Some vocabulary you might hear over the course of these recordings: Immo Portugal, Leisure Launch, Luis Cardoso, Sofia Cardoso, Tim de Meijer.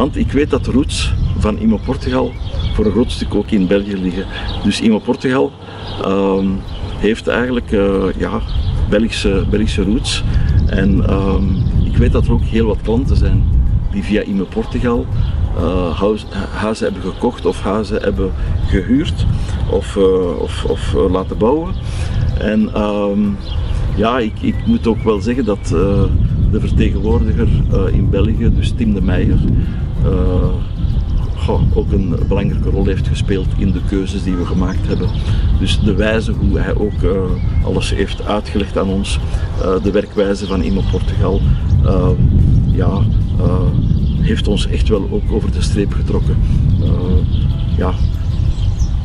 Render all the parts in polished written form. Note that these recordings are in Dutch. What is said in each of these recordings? Want ik weet dat de roots van Immo Portugal voor een groot stuk ook in België liggen. Dus Immo Portugal heeft eigenlijk Belgische roots. En ik weet dat er ook heel wat klanten zijn die via Immo Portugal huizen hebben gekocht of huizen hebben gehuurd of laten bouwen. En ik moet ook wel zeggen dat de vertegenwoordiger in België, dus Tim de Meijer, ook een belangrijke rol heeft gespeeld in de keuzes die we gemaakt hebben. Dus de wijze hoe hij ook alles heeft uitgelegd aan ons, de werkwijze van Immo Portugal, heeft ons echt wel ook over de streep getrokken.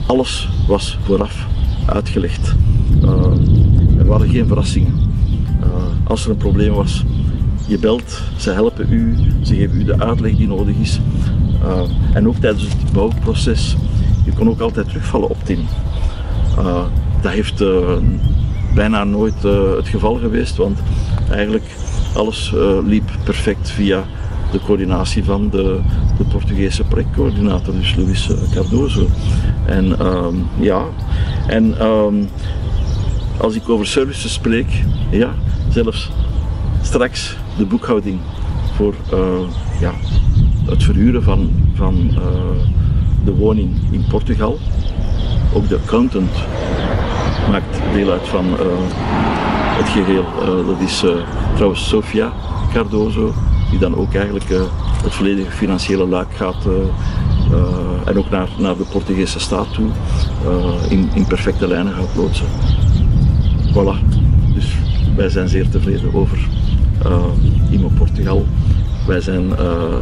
Alles was vooraf uitgelegd. Er waren geen verrassingen. Als er een probleem was, je belt, ze helpen u, ze geven u de uitleg die nodig is. En ook tijdens het bouwproces, je kon ook altijd terugvallen op Tim. Dat heeft bijna nooit het geval geweest, want eigenlijk alles liep perfect via de coördinatie van de Portugese projectcoördinator, dus Luis Cardoso. En als ik over services spreek, ja, zelfs straks de boekhouding voor het verhuren van de woning in Portugal. Ook de accountant maakt deel uit van het geheel. Dat is trouwens Sofia Cardoso, die dan ook eigenlijk het volledige financiële luik gaat en ook naar de Portugese staat toe in perfecte lijnen gaat loodsen. Voilà, dus wij zijn zeer tevreden over Immo Portugal. Wij zijn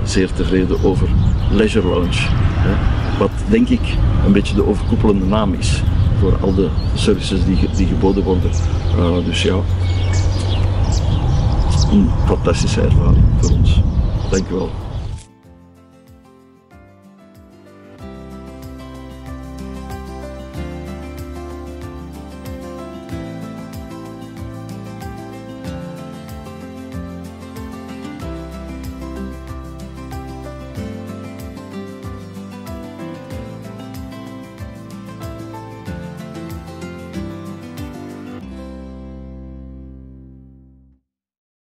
zeer tevreden over Leisure Launch, wat denk ik een beetje de overkoepelende naam is voor al de services die geboden worden. Een fantastische ervaring voor ons. Dank u wel.